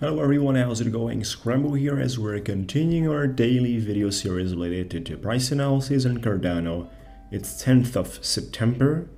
Hello everyone, how's it going? Scrembo here as we're continuing our daily video series related to price analysis on Cardano. It's 10th of September,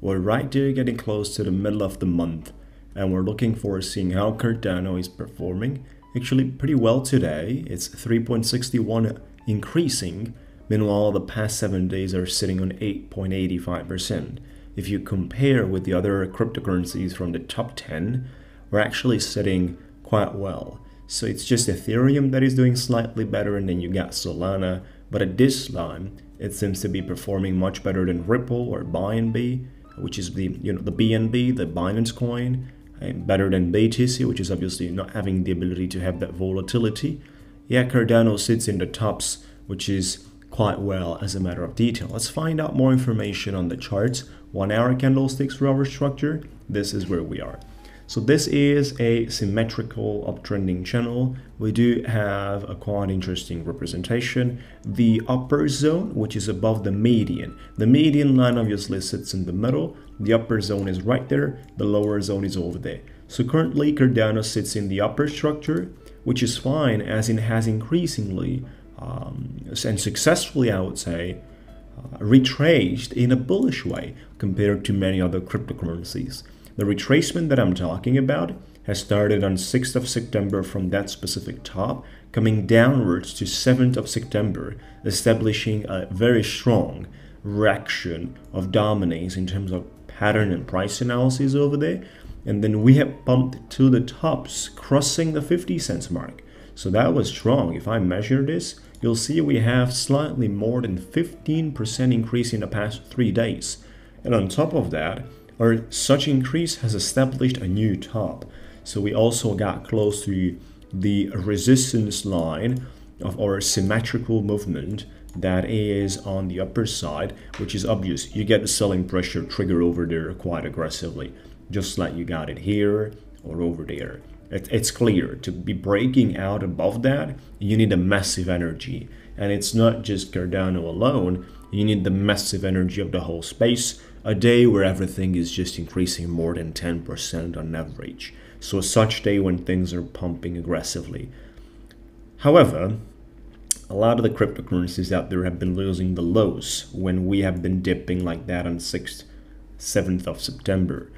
we're right there getting close to the middle of the month and we're looking forward to seeing how Cardano is performing. Actually pretty well today, it's 3.61 increasing, meanwhile the past 7 days are sitting on 8.85%. If you compare with the other cryptocurrencies from the top 10, we're actually sitting quite well. So it's just Ethereum that is doing slightly better, and then you got Solana, but at this time it seems to be performing much better than Ripple or bnb, which is the bnb, the Binance coin, and better than btc, which is obviously not having the ability to have that volatility. Yeah, Cardano sits in the tops, which is quite well as a matter of detail. Let's find out more information on the charts. 1 hour candlesticks for our structure. This is where we are. So this is a symmetrical uptrending channel. We do have a quite interesting representation. The upper zone, which is above the median. The median line obviously sits in the middle. The upper zone is right there. The lower zone is over there. So currently Cardano sits in the upper structure, which is fine as it has increasingly and successfully, I would say, retraced in a bullish way compared to many other cryptocurrencies. The retracement that I'm talking about has started on 6th of September from that specific top, coming downwards to 7th of September, establishing a very strong reaction of dominance in terms of pattern and price analysis over there. And then we have bumped to the tops, crossing the 50 cents mark. So that was strong. If I measure this, you'll see we have slightly more than 15% increase in the past 3 days. And on top of that, our such increase has established a new top. So we also got close to the resistance line of our symmetrical movement that is on the upper side, which is obvious. You get the selling pressure trigger over there quite aggressively, just like you got it here or over there. It's clear to be breaking out above that, you need a massive energy. And it's not just Cardano alone, you need the massive energy of the whole space, a day where everything is just increasing more than 10% on average. So such day when things are pumping aggressively. However, a lot of the cryptocurrencies out there have been losing the lows when we have been dipping like that on 6th, 7th of September.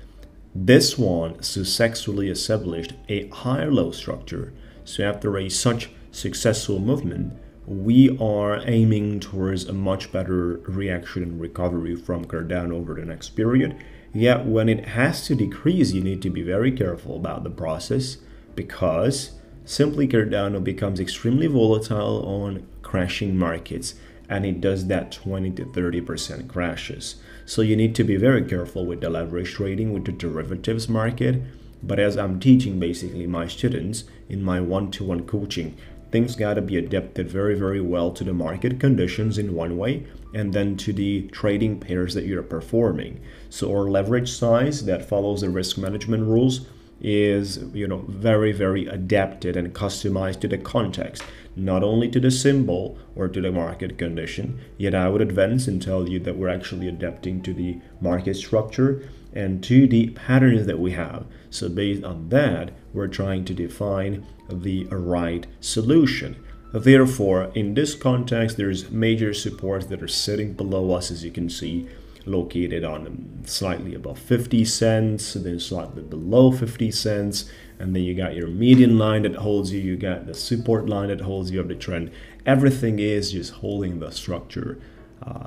This one successfully established a higher low structure. So after a such successful movement, we are aiming towards a much better reaction and recovery from Cardano over the next period. Yet when it has to decrease, you need to be very careful about the process, because simply Cardano becomes extremely volatile on crashing markets, and it does that 20 to 30% crashes. So you need to be very careful with the leverage trading, with the derivatives market. But as I'm teaching basically my students in my one-to-one coaching, things gotta be adapted very, very well to the market conditions in one way, and then to the trading pairs that you're performing. So our leverage size that follows the risk management rules is, very, very adapted and customized to the context, not only to the symbol or to the market condition. Yet I would advance and tell you that we're actually adapting to the market structure and to the patterns that we have. So based on that, we're trying to define the right solution. Therefore, in this context, there's major supports that are sitting below us, as you can see, located on slightly above 50 cents, then slightly below 50 cents, and then you got your median line that holds you got the support line that holds you of the trend. Everything is just holding the structure.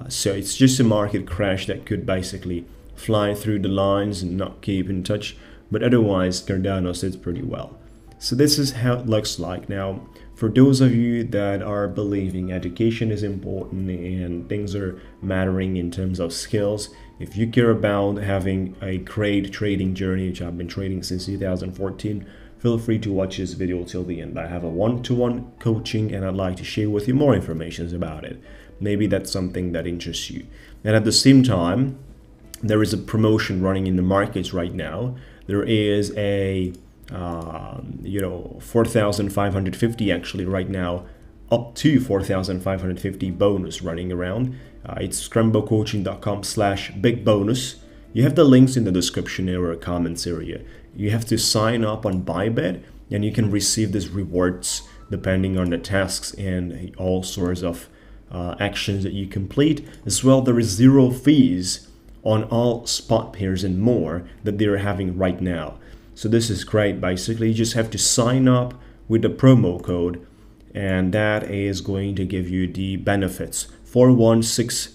So it's just a market crash that could basically fly through the lines and not keep in touch, but otherwise Cardano sits pretty well. So this is how it looks like. Now, for those of you that are believing education is important and things are mattering in terms of skills, if you care about having a great trading journey, which I've been trading since 2014, feel free to watch this video till the end. I have a one-to-one coaching and I'd like to share with you more information about it. Maybe that's something that interests you. And at the same time, there is a promotion running in the markets right now. There is a 4,550 actually right now, up to 4,550 bonus running around. It's scrembocoaching.com/bigbonus. You have the links in the description area or comments area. You have to sign up on Bybed. and you can receive these rewards depending on the tasks and all sorts of actions that you complete. As well, there is zero fees on all spot pairs and more that they're having right now. So this is great. Basically, you just have to sign up with the promo code, and that is going to give you the benefits. 41060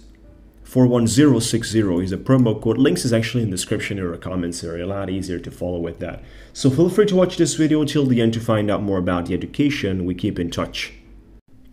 is a promo code. Links is actually in the description or comments area. A lot easier to follow with that. So feel free to watch this video till the end to find out more about the education. We keep in touch.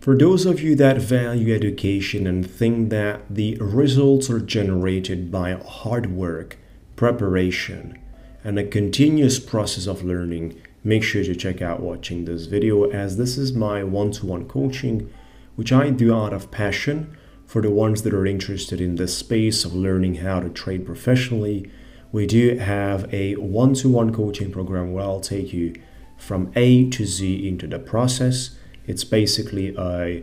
For those of you that value education and think that the results are generated by hard work, preparation, and a continuous process of learning, make sure to check out watching this video, as this is my one-to-one coaching, which I do out of passion. For the ones that are interested in this space of learning how to trade professionally, we do have a one-to-one coaching program where I'll take you from A to Z into the process. It's basically a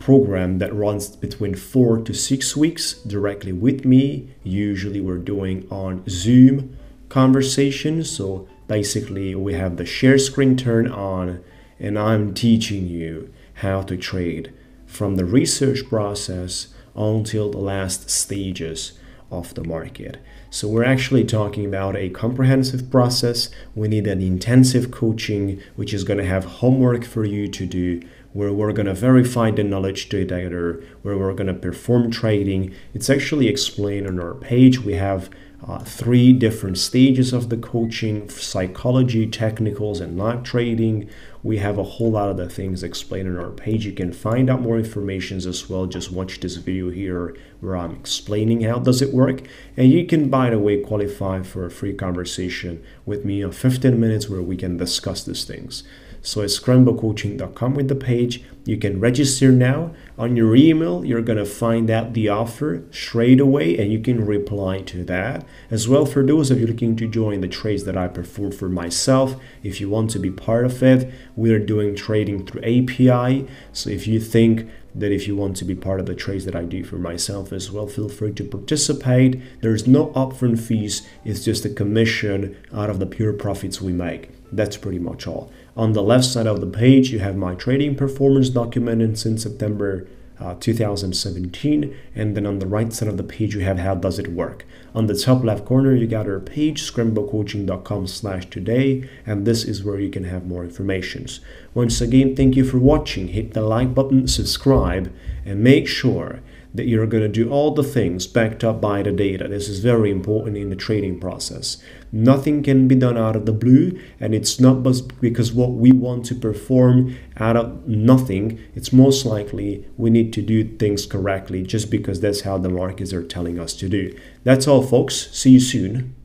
program that runs between 4 to 6 weeks directly with me. Usually we're doing on Zoom conversations. So basically we have the share screen turned on and I'm teaching you how to trade from the research process until the last stages of the market. So we're actually talking about a comprehensive process. We need an intensive coaching, which is going to have homework for you to do, where we're going to verify the knowledge together, where we're going to perform trading. It's actually explained on our page. We have 3 different stages of the coaching: psychology, technicals, and live trading. We have a whole lot of the things explained on our page. You can find out more information as well. Just watch this video here where I'm explaining how does it work. And you can, by the way, qualify for a free conversation with me of 15 minutes where we can discuss these things. So it's scrembocoaching.com with the page. You can register now. On your email, you're going to find out the offer straight away and you can reply to that. As well, for those of you looking to join the trades that I perform for myself, if you want to be part of it, we are doing trading through API. So if you think that if you want to be part of the trades that I do for myself as well, feel free to participate. There's no upfront fees. It's just a commission out of the pure profits we make. That's pretty much all. On the left side of the page, you have my trading performance documented since September 2017. And then on the right side of the page, you have how does it work. On the top left corner, you got our page, scrembocoaching.com/today. And this is where you can have more information. Once again, thank you for watching. Hit the like button, subscribe, and make sure that you're going to do all the things backed up by the data. This is very important in the trading process. Nothing can be done out of the blue, and it's not because what we want to perform out of nothing. It's most likely we need to do things correctly just because that's how the markets are telling us to do. That's all, folks. See you soon.